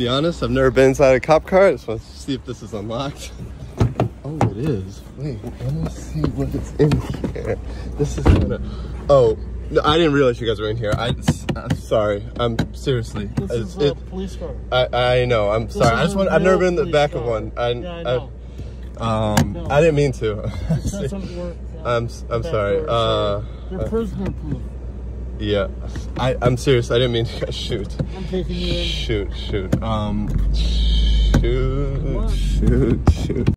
be honest. I've never been inside a cop car. I just want to see if this is unlocked. Oh, it is. Wait, let me see what is in here. This is gonna... Oh, no, I didn't realize you guys were in here. I'm sorry. I'm seriously. This is a police car. I know. I'm sorry. I just want... I've never been in the back of one. I know. No. I didn't mean to. I'm sorry. You're prisoner proof. Yeah, I'm serious. I didn't mean to shoot. I'm taking you in. Shoot. Shoot.